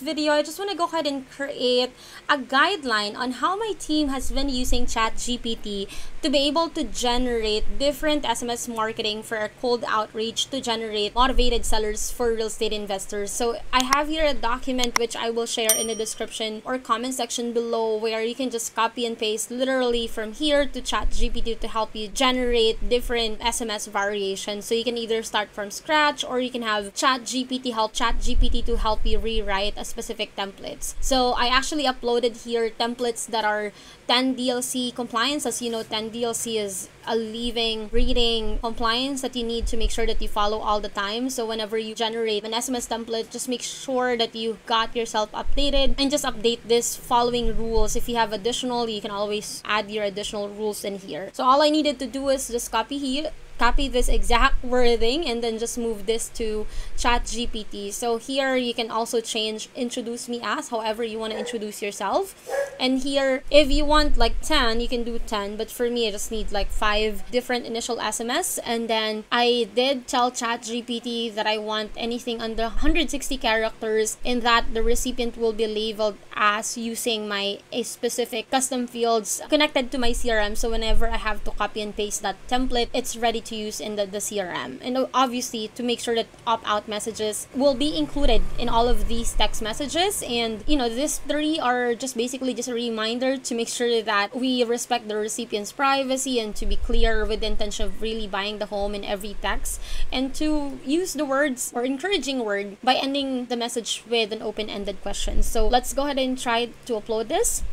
video, I just want to go ahead and create a guideline on how my team has been using ChatGPT to be able to generate different SMS marketing for a cold outreach to generate motivated sellers for real estate investors. So I have here a document which I will share in the description or comment section below, where you can just copy and paste literally from here to ChatGPT to help you generate different SMS variations. So you can either start from scratch, or you can have ChatGPT to help you rewrite a specific templates. So I actually uploaded here templates that are 10 DLC compliance. As you know, 10 DLC is a leaving reading compliance that you need to make sure that you follow all the time. So whenever you generate an SMS template, just make sure that you got yourself updated and just update this following rules. If you have additional, you can always add your additional rules in here. So all I needed to do is just copy this exact wording and then just move this to ChatGPT. So here you can also change introduce me as however you want to introduce yourself. And here, if you want like 10, you can do 10. But for me, I just need like 5 different initial SMS. And then I did tell ChatGPT that I want anything under 160 characters, and that the recipient will be labeled as using my specific custom fields connected to my CRM. So whenever I have to copy and paste that template, it's ready to use in the CRM. And obviously, to make sure that opt-out messages will be included in all of these text messages. And you know, these 3 are just basically just a reminder to make sure that we respect the recipient's privacy and to be clear with the intention of really buying the home in every text, and to use the words or encouraging word by ending the message with an open-ended question. So let's go ahead and try to upload this.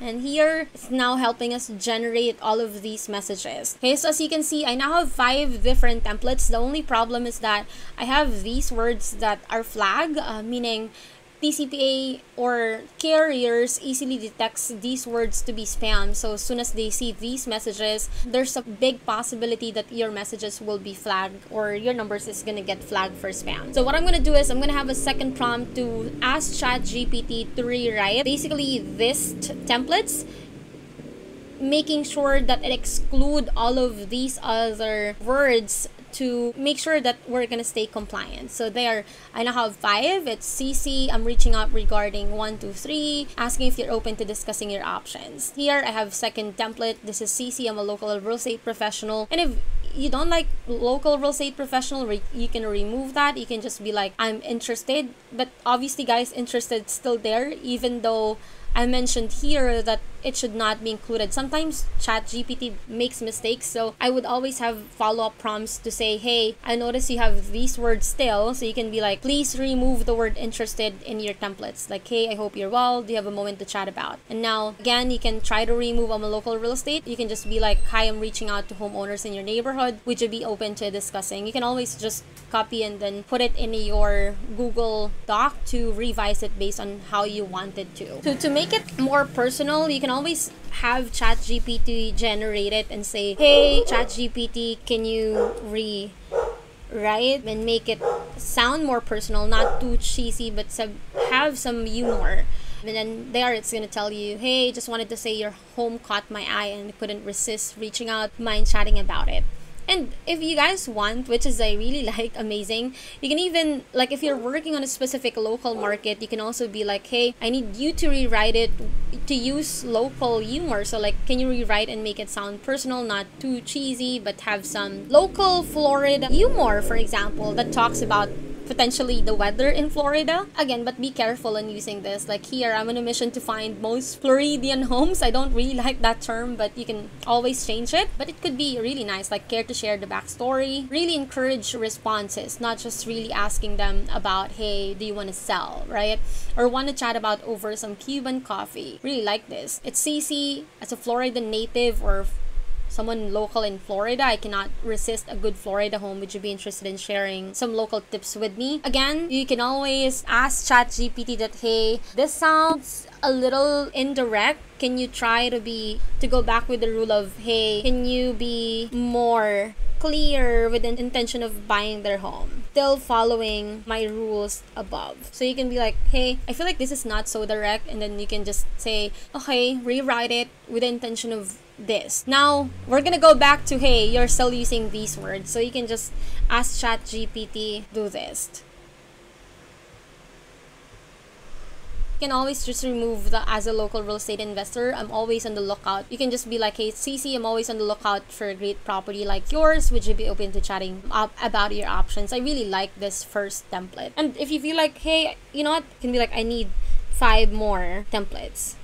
And here, it's now helping us generate all of these messages. Okay, so as you can see, I now have 5 different templates. The only problem is that I have these words that are flagged, meaning TCPA or carriers easily detects these words to be spam. So as soon as they see these messages, there's a big possibility that your messages will be flagged, or your numbers is going to get flagged for spam. So what I'm going to do is I'm going to have a second prompt to ask ChatGPT to rewrite basically this templates, making sure that it excludes all of these other words to make sure that we're gonna stay compliant. So there, I now have 5. It's CC, I'm reaching out regarding 1, 2, 3, asking if you're open to discussing your options. Here I have second template. This is CC, I'm a local real estate professional. And if you don't like local real estate professional, you can remove that. You can just be like, I'm interested. But obviously, guys, interested still there, even though I mentioned here that it should not be included. Sometimes ChatGPT makes mistakes, so I would always have follow-up prompts to say, hey, I notice you have these words still. So you can be like, please remove the word interested in your templates. Like, hey, I hope you're well. Do you have a moment to chat about? And now, again, you can try to remove I'm a local real estate. You can just be like, hi, I'm reaching out to homeowners in your neighborhood. Would you be open to discussing? You can always just copy and then put it in your Google Doc to revise it based on how you wanted to. To make it more personal, you can always have ChatGPT generate it and say, hey, ChatGPT, can you rewrite and make it sound more personal, not too cheesy, but have some humor. And then there, it's going to tell you, hey, just wanted to say your home caught my eye and couldn't resist reaching out, mind chatting about it. And if you guys want, which is I really like, amazing, you can even, like, if you're working on a specific local market, you can also be like, hey, I need you to rewrite it to use local humor. So like, can you rewrite and make it sound personal, not too cheesy, but have some local Florida humor, for example, that talks about potentially the weather in Florida. Again, but be careful on using this. Like here, I'm on a mission to find most Floridian homes. I don't really like that term, but you can always change it. But it could be really nice, like care to share the backstory. Really encourage responses, not just really asking them about, hey, do you want to sell, right? Or want to chat about over some Cuban coffee. Really like this. It's CC, as a Florida native or someone local in Florida, I cannot resist a good Florida home. Would you be interested in sharing some local tips with me? Again, you can always ask ChatGPT that, hey, this sounds a little indirect. Can you try to go back with the rule of, hey, can you be more clear with an intention of buying their home, still following my rules above? So you can be like, hey, I feel like this is not so direct, and then you can just say, okay, rewrite it with the intention of this. Now we're gonna go back to, hey, you're still using these words. So you can just ask ChatGPT, do this. You can always just remove the as a local real estate investor, I'm always on the lookout. You can just be like, hey CC, I'm always on the lookout for a great property like yours. Would you be open to chatting up about your options? I really like this first template. And if you feel like, hey, you know what, you can be like, I need 5 more templates.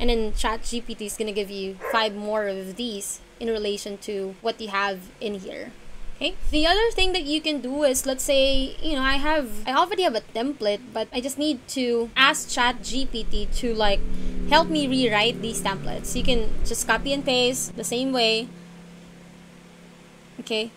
And then ChatGPT is going to give you 5 more of these in relation to what you have in here. Okay. The other thing that you can do is, let's say, you know, I already have a template, but I just need to ask ChatGPT to like help me rewrite these templates. You can just copy and paste the same way. Okay.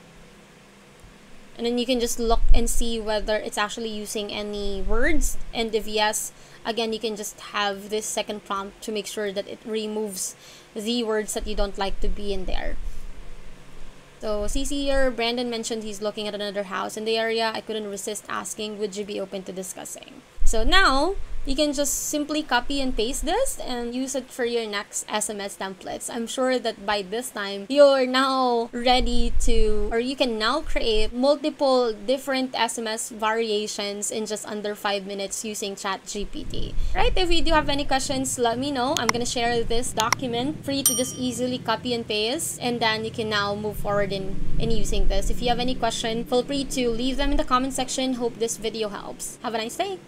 And then you can just look and see whether it's actually using any words. And if yes, again, you can just have this second prompt to make sure that it removes the words that you don't like to be in there. So CC here, Brandon mentioned he's looking at another house in the area. I couldn't resist asking, would you be open to discussing? So now, you can just simply copy and paste this and use it for your next SMS templates. I'm sure that by this time, you're now ready to, or you can now create multiple different SMS variations in just under 5 minutes using ChatGPT. Right, if you do have any questions, let me know. I'm gonna share this document for you to just easily copy and paste, and then you can now move forward in using this. If you have any question, feel free to leave them in the comment section. Hope this video helps. Have a nice day.